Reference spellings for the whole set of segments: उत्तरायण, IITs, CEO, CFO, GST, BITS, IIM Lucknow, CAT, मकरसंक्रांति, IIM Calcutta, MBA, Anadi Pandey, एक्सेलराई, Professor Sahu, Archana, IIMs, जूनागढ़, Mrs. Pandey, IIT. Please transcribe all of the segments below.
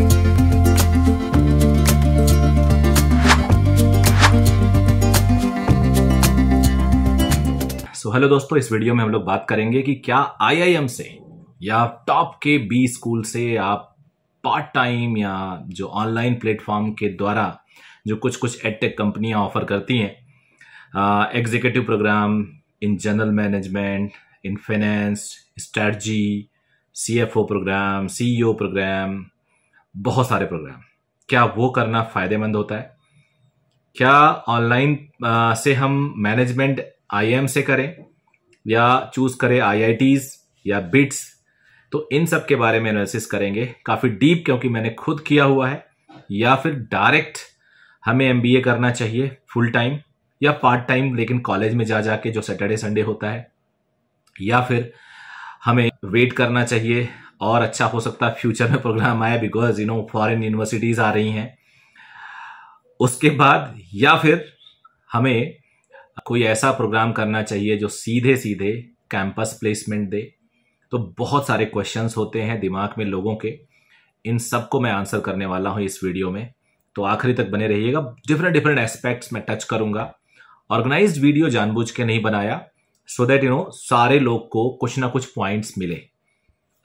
So, hello दोस्तों, इस video में हम लोग बात करेंगे कि क्या आईआईएम से या टॉप के बी स्कूल से आप पार्ट टाइम या जो ऑनलाइन प्लेटफॉर्म के द्वारा जो कुछ एडटेक कंपनियां ऑफर करती हैं executive program in general management, in finance, strategy, CFO program, CEO program, बहुत सारे प्रोग्राम, क्या वो करना फ़ायदेमंद होता है? क्या ऑनलाइन से हम मैनेजमेंट आईआईएम से करें या चूज़ करें आईआईटीज़ या बिट्स? तो इन सब के बारे में एनालिसिस करेंगे काफ़ी डीप, क्योंकि मैंने खुद किया हुआ है। या फिर डायरेक्ट हमें एमबीए करना चाहिए फुल टाइम या पार्ट टाइम, लेकिन कॉलेज में जा जाके जो सैटरडे संडे होता है, या फिर हमें वेट करना चाहिए और अच्छा हो सकता है फ्यूचर में प्रोग्राम आए बिकॉज फॉरेन यूनिवर्सिटीज़ आ रही हैं उसके बाद। या फिर हमें कोई ऐसा प्रोग्राम करना चाहिए जो सीधे कैंपस प्लेसमेंट दे। तो बहुत सारे क्वेश्चंस होते हैं दिमाग में लोगों के, इन सबको मैं आंसर करने वाला हूं इस वीडियो में, तो आखिरी तक बने रहिएगा। डिफरेंट एस्पेक्ट्स में टच करूंगा। ऑर्गेनाइज्ड वीडियो जानबूझ के नहीं बनाया सो दैट सारे लोग को कुछ ना कुछ पॉइंट्स मिले।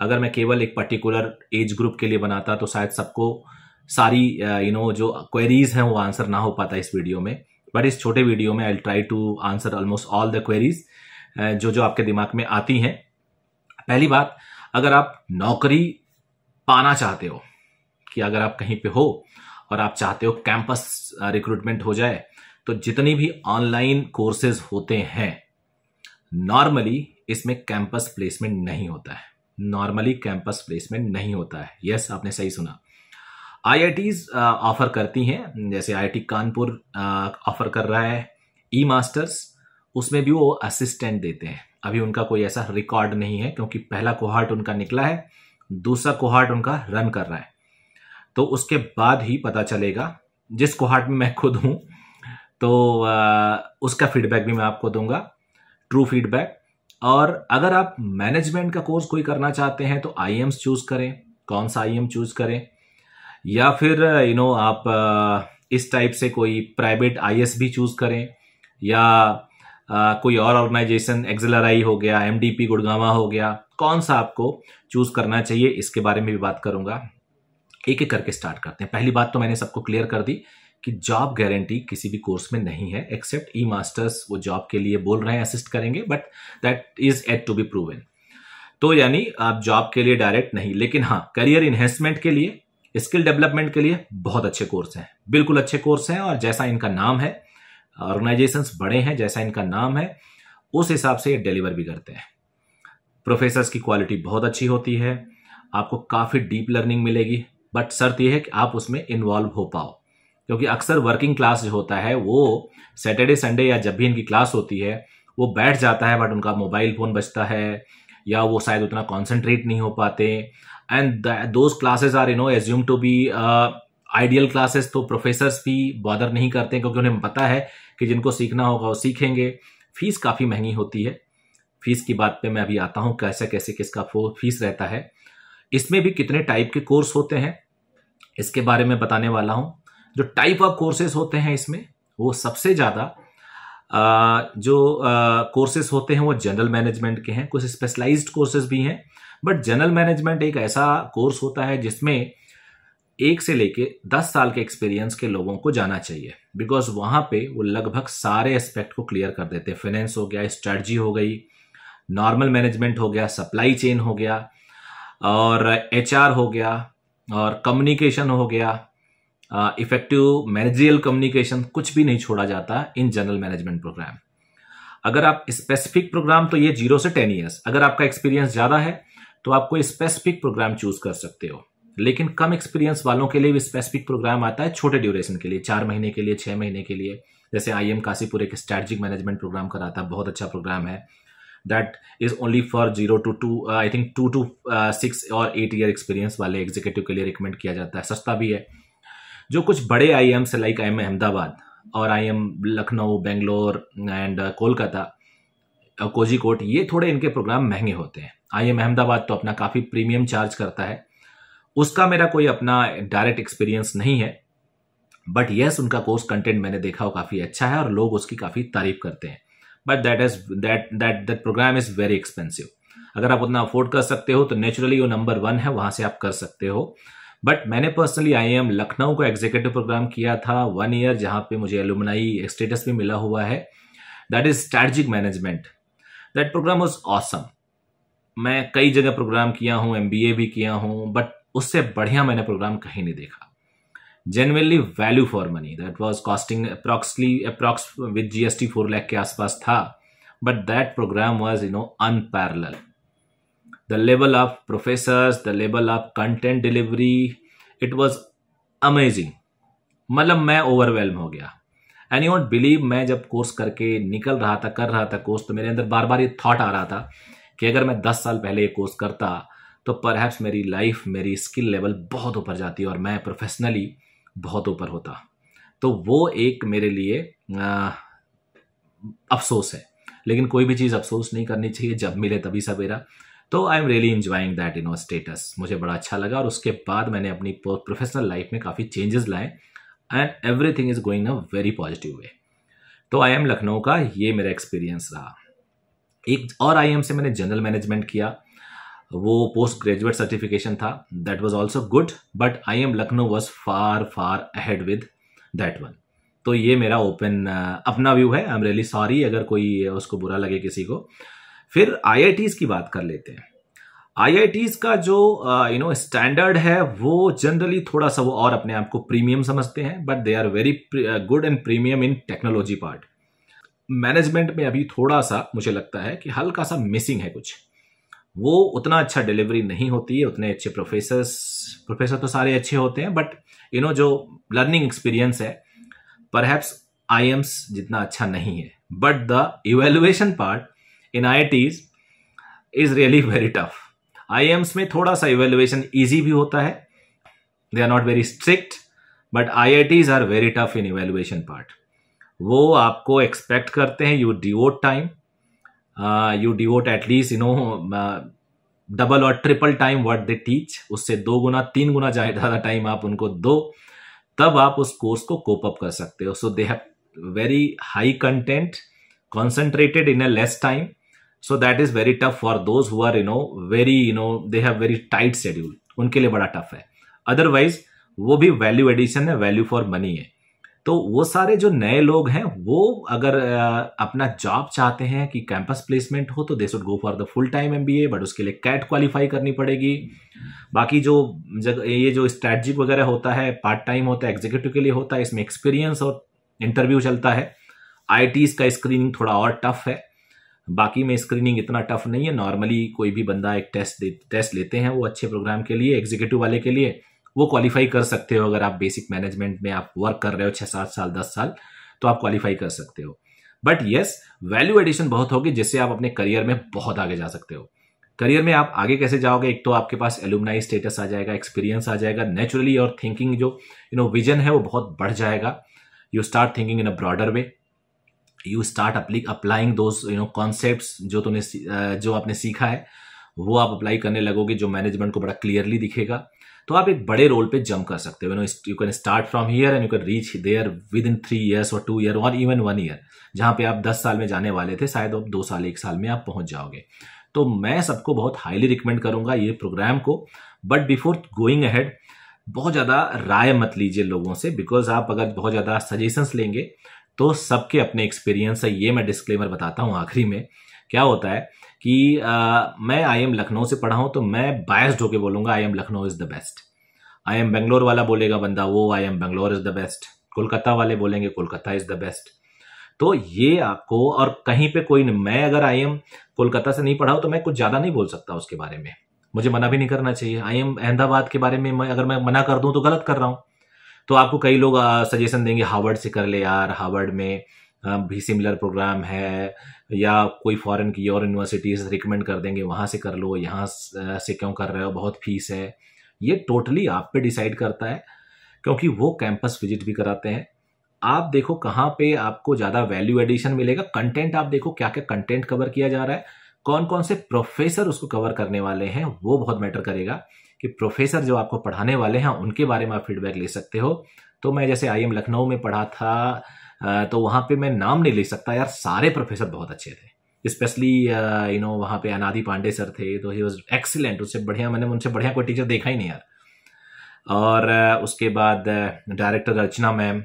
अगर मैं केवल एक पर्टिकुलर एज ग्रुप के लिए बनाता तो शायद सबको सारी जो क्वेरीज हैं वो आंसर ना हो पाता इस वीडियो में। बट इस छोटे वीडियो में I will try to answer almost all the queries जो आपके दिमाग में आती हैं। पहली बात, अगर आप नौकरी पाना चाहते हो, कि अगर आप कहीं पे हो और आप चाहते हो कैंपस रिक्रूटमेंट हो जाए, तो जितनी भी ऑनलाइन कोर्सेज होते हैं नॉर्मली इसमें कैंपस प्लेसमेंट नहीं होता है। नॉर्मली कैंपस प्लेसमेंट नहीं होता है। यस, आपने सही सुना। आईआईटीज ऑफर करती हैं, जैसे आईआईटी कानपुर ऑफर कर रहा है ई मास्टर्स, उसमें भी वो असिस्टेंट देते हैं। अभी उनका कोई ऐसा रिकॉर्ड नहीं है क्योंकि पहला कोहार्ट उनका निकला है, दूसरा कोहार्ट उनका रन कर रहा है, तो उसके बाद ही पता चलेगा। जिस कोहार्ट में मैं खुद हूँ तो उसका फीडबैक भी मैं आपको दूंगा, ट्रू फीडबैक। और अगर आप मैनेजमेंट का कोर्स कोई करना चाहते हैं तो आईआईएम्स चूज़ करें। कौन सा आईआईएम चूज़ करें? या फिर आप इस टाइप से कोई प्राइवेट आईएस भी चूज़ करें, या कोई और ऑर्गेनाइजेशन, एक्सेलराई हो गया, एमडीपी गुड़गांवा हो गया, कौन सा आपको चूज़ करना चाहिए इसके बारे में भी बात करूंगा। एक एक करके स्टार्ट करते हैं। पहली बात तो मैंने सबको क्लियर कर दी कि जॉब गारंटी किसी भी कोर्स में नहीं है, एक्सेप्ट ई मास्टर्स। वो जॉब के लिए बोल रहे हैं, असिस्ट करेंगे, but that is yet to be proven. तो यानी आप जॉब के लिए डायरेक्ट नहीं, लेकिन हाँ करियर इन्हेंसमेंट के लिए, स्किल डेवलपमेंट के लिए बहुत अच्छे कोर्स हैं, बिल्कुल अच्छे कोर्स हैं। और जैसा इनका नाम है, ऑर्गेनाइजेशंस बड़े हैं, जैसा इनका नाम है उस हिसाब से ये डिलीवर भी करते हैं। प्रोफेसर्स की क्वालिटी बहुत अच्छी होती है, आपको काफ़ी डीप लर्निंग मिलेगी, बट शर्त यह है कि आप उसमें इन्वॉल्व हो पाओ, क्योंकि अक्सर वर्किंग क्लास जो होता है वो सैटरडे संडे या जब भी इनकी क्लास होती है वो बैठ जाता है, बट उनका मोबाइल फ़ोन बजता है या वो शायद उतना कॉन्सेंट्रेट नहीं हो पाते। And those classes are assume to be ideal classes, तो प्रोफेसर्स भी बॉदर नहीं करते क्योंकि उन्हें पता है कि जिनको सीखना होगा वो सीखेंगे। फीस काफ़ी महंगी होती है, फीस की बात पे मैं अभी आता हूँ, कैसे कैसे किसका फीस रहता है। इसमें भी कितने टाइप के कोर्स होते हैं इसके बारे में बताने वाला हूँ। जो टाइप ऑफ कोर्सेज होते हैं इसमें, वो सबसे ज़्यादा जो कोर्सेज होते हैं वो जनरल मैनेजमेंट के हैं। कुछ स्पेशलाइज्ड कोर्सेज भी हैं, बट जनरल मैनेजमेंट एक ऐसा कोर्स होता है जिसमें 1 से लेके 10 साल के एक्सपीरियंस के लोगों को जाना चाहिए, बिकॉज वहाँ पे वो लगभग सारे एस्पेक्ट को क्लियर कर देते हैं। फाइनेंस हो गया, स्ट्रेटजी हो गई, नॉर्मल मैनेजमेंट हो गया, सप्लाई चेन हो गया, और एचआर हो गया, और कम्युनिकेशन हो गया, इफेक्टिव मैनेजरियल कम्युनिकेशन, कुछ भी नहीं छोड़ा जाता इन जनरल मैनेजमेंट प्रोग्राम। अगर आप स्पेसिफिक प्रोग्राम, तो ये 0 से 10 ईयर्स, अगर आपका एक्सपीरियंस ज़्यादा है तो आप कोई स्पेसिफिक प्रोग्राम चूज़ कर सकते हो, लेकिन कम एक्सपीरियंस वालों के लिए भी स्पेसिफिक प्रोग्राम आता है छोटे ड्यूरेशन के लिए, 4 महीने के लिए, 6 महीने के लिए। जैसे आईआईएम काशीपुर एक स्ट्रैटेजिक मैनेजमेंट प्रोग्राम कराता है, बहुत अच्छा प्रोग्राम है, that is only for 2 to 6 और 8 ईयर एक्सपीरियंस वाले एग्जीक्यूटिव के लिए रिकमेंड किया जाता है, सस्ता भी है। जो कुछ बड़े आईआईएम्स से, लाइक आईआईएम अहमदाबाद और आईआईएम लखनऊ, बेंगलोर एंड कोलकाता, कोझिकोड, ये थोड़े इनके प्रोग्राम महंगे होते हैं। आईआईएम अहमदाबाद तो अपना काफ़ी प्रीमियम चार्ज करता है, उसका मेरा कोई अपना डायरेक्ट एक्सपीरियंस नहीं है, बट यस उनका कोर्स कंटेंट मैंने देखा वो काफ़ी अच्छा है और लोग उसकी काफ़ी तारीफ करते हैं। But that program is very expensive. अगर आप उतना अफोर्ड कर सकते हो तो नेचुरली वो नंबर वन है, वहाँ से आप कर सकते हो। बट मैंने पर्सनली IIM लखनऊ का एग्जीक्यूटिव प्रोग्राम किया था 1 ईयर, जहाँ पे मुझे एलुमनाई स्टेटस भी मिला हुआ है, that is strategic management. That program was awesome. मैं कई जगह प्रोग्राम किया हूँ, MBA भी किया हूँ, बट उससे बढ़िया मैंने प्रोग्राम कहीं नहीं देखा। Genuinely value for money, that was costing approx with GST 4 lakh के आसपास था, but that program was unparalleled. The level of professors, the level of content delivery, it was amazing. मतलब मैं overwhelmed हो गया। And you won't believe, मैं जब course करके निकल रहा था, कर रहा था कोर्स, तो मेरे अंदर बार बार ये थॉट आ रहा था कि अगर मैं 10 साल पहले ये कोर्स करता तो परहैप्स मेरी लाइफ, मेरी स्किल लेवल बहुत ऊपर जाती और मैं प्रोफेशनली बहुत ऊपर होता। तो वो एक मेरे लिए अफसोस है, लेकिन कोई भी चीज़ अफसोस नहीं करनी चाहिए, जब मिले तभी सवेरा। तो I am really enjoying that status, मुझे बड़ा अच्छा लगा। और उसके बाद मैंने अपनी प्रोफेशनल लाइफ में काफ़ी चेंजेस लाए and everything is going a very positive way. तो IIM लखनऊ का ये मेरा एक्सपीरियंस रहा। एक और IIM से मैंने जनरल मैनेजमेंट किया, वो पोस्ट ग्रेजुएट सर्टिफिकेशन था, that was also good, but IIM Lucknow was far far ahead with that one. तो ये मेरा ओपन अपना व्यू है। आई एम रियली सॉरी अगर कोई उसको बुरा लगे किसी को। फिर IITs की बात कर लेते हैं। IITs का जो स्टैंडर्ड है वो जनरली थोड़ा सा वो और अपने आप को प्रीमियम समझते हैं, but they are very good and premium in technology part. Management में अभी थोड़ा सा मुझे लगता है कि हल्का सा मिसिंग है कुछ, वो उतना अच्छा डिलीवरी नहीं होती है, उतने अच्छे प्रोफेसर तो सारे अच्छे होते हैं, बट जो लर्निंग एक्सपीरियंस है परहैप्स IIMs जितना अच्छा नहीं है। But the evaluation part in IITs is really very tough. IIMs में थोड़ा सा इवेल्युएशन ईजी भी होता है, they are not very strict, but IITs are very tough in evaluation part. वो आपको एक्सपेक्ट करते हैं, you devote time, you devote at least double और triple time what they teach, उससे 2 गुना 3 गुना ज़्यादा टाइम आप उनको दो, तब आप उस कोर्स को कोप अप कर सकते हो। So they have very high content concentrated in a less time, so that is very tough for those who are they have very tight schedule, उनके लिए बड़ा टफ है। अदरवाइज वो भी वैल्यू एडिशन है, वैल्यू फॉर मनी है। तो वो सारे जो नए लोग हैं वो अगर अपना जॉब चाहते हैं कि कैंपस प्लेसमेंट हो तो they should go for the full time MBA, बट उसके लिए CAT क्वालिफाई करनी पड़ेगी। बाकी जो ये जो स्ट्रैटेजिक वगैरह होता है पार्ट टाइम होता है, एग्जीक्यूटिव के लिए होता है, इसमें एक्सपीरियंस और इंटरव्यू चलता है। IITs का स्क्रीनिंग थोड़ा और टफ है, बाकी में स्क्रीनिंग इतना टफ नहीं है। नॉर्मली कोई भी बंदा एक टेस्ट लेते हैं, वो अच्छे प्रोग्राम के लिए, एग्जीक्यूटिव वाले के लिए वो क्वालिफाई कर सकते हो। अगर आप बेसिक मैनेजमेंट में आप वर्क कर रहे हो 6-7 साल 10 साल तो आप क्वालिफाई कर सकते हो। बट यस, वैल्यू एडिशन बहुत होगी जिससे आप अपने करियर में बहुत आगे जा सकते हो। करियर में आप आगे कैसे जाओगे? एक तो आपके पास एलुमनाई स्टेटस आ जाएगा, एक्सपीरियंस आ जाएगा नेचुरली, और थिंकिंग जो विजन है वो बहुत बढ़ जाएगा। You start thinking in a broader way, you start applying those concepts जो आपने सीखा है वो आप अप्लाई करने लगोगे, जो मैनेजमेंट को बड़ा क्लियरली दिखेगा। तो आप एक बड़े रोल पे जंप कर सकते हो। You can start from here and you can reach there within 3 years और 2 ईयर और इवन 1 ईयर। जहाँ पे आप 10 साल में जाने वाले थे, शायद आप 2 साल 1 साल में आप पहुँच जाओगे। तो मैं सबको बहुत हाईली रिकमेंड करूँगा ये प्रोग्राम को। बट बिफोर गोइंग अहेड बहुत ज़्यादा राय मत लीजिए लोगों से, बिकॉज आप अगर बहुत ज़्यादा सजेशंस लेंगे तो सबके अपने एक्सपीरियंस है। ये मैं डिस्क्लेमर बताता हूँ आखिरी में। क्या होता है कि मैं IIM लखनऊ से पढ़ा हूँ तो मैं बायस्ड होकर बोलूँगा IIM Lucknow is the best. IIM Bangalore वाला बोलेगा बंदा वो IIM Bangalore is the best. Kolkata वाले बोलेंगे कोलकाता इज़ द बेस्ट। तो ये आपको और कहीं पे कोई नहीं। मैं अगर IIM कोलकाता से नहीं पढ़ा हूँ तो मैं कुछ ज़्यादा नहीं बोल सकता उसके बारे में, मुझे मना भी नहीं करना चाहिए। IIM अहमदाबाद के बारे में अगर मैं मना कर दूँ तो गलत कर रहा हूँ। तो आपको कई लोग सजेशन देंगे हार्वर्ड से कर ले यार, हार्वर्ड में भी सिमिलर प्रोग्राम है, या कोई फॉरेन की और यूनिवर्सिटीज़ रिकमेंड कर देंगे वहाँ से कर लो, यहाँ से क्यों कर रहे हो, बहुत फीस है। ये टोटली आप पे डिसाइड करता है, क्योंकि वो कैंपस विजिट भी कराते हैं। आप देखो कहाँ पे आपको ज़्यादा वैल्यू एडिशन मिलेगा। कंटेंट आप देखो क्या क्या कंटेंट कवर किया जा रहा है, कौन कौन से प्रोफेसर उसको कवर करने वाले हैं, वो बहुत मैटर करेगा। कि प्रोफेसर जो आपको पढ़ाने वाले हैं उनके बारे में आप फीडबैक ले सकते हो। तो मैं जैसे आईआईएम लखनऊ में पढ़ा था तो वहाँ पे मैं नाम नहीं ले सकता यार, सारे प्रोफेसर बहुत अच्छे थे, स्पेशली यू नो वहाँ पे अनादि पांडे सर थे, तो ही वॉज एक्सीलेंट, उससे बढ़िया मैंने उनसे बढ़िया कोई टीचर देखा ही नहीं यार। और उसके बाद director Archana ma'am,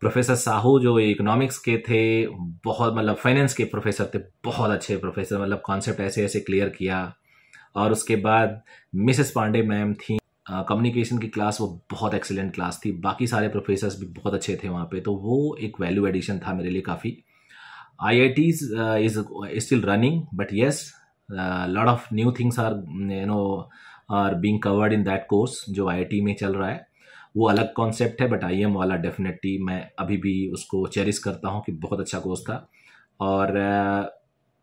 professor Sahu जो इकोनॉमिक्स के थे, बहुत मतलब फाइनेंस के प्रोफेसर थे, बहुत अच्छे प्रोफेसर, मतलब कॉन्सेप्ट ऐसे ऐसे क्लियर किया। और उसके बाद मिसेस पांडे मैम थी, कम्युनिकेशन की क्लास वो बहुत एक्सीलेंट क्लास थी, बाकी सारे प्रोफेसर्स भी बहुत अच्छे थे वहाँ पे, तो वो एक वैल्यू एडिशन था मेरे लिए काफ़ी। IITs is still running but yes lot of new things are you know are being covered in that course जो IIT में चल रहा है। वो अलग कॉन्सेप्ट है बट IIM वाला डेफिनेटली मैं अभी भी उसको चेरिश करता हूँ कि बहुत अच्छा कोर्स था, और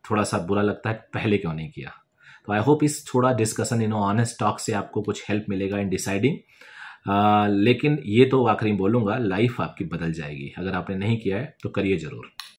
थोड़ा सा बुरा लगता है पहले क्यों नहीं किया। तो आई होप इस थोड़ा discussion you know honest talk से आपको कुछ हेल्प मिलेगा इन डिसाइडिंग, लेकिन ये तो आखिरी बोलूँगा, लाइफ आपकी बदल जाएगी, अगर आपने नहीं किया है तो करिए ज़रूर।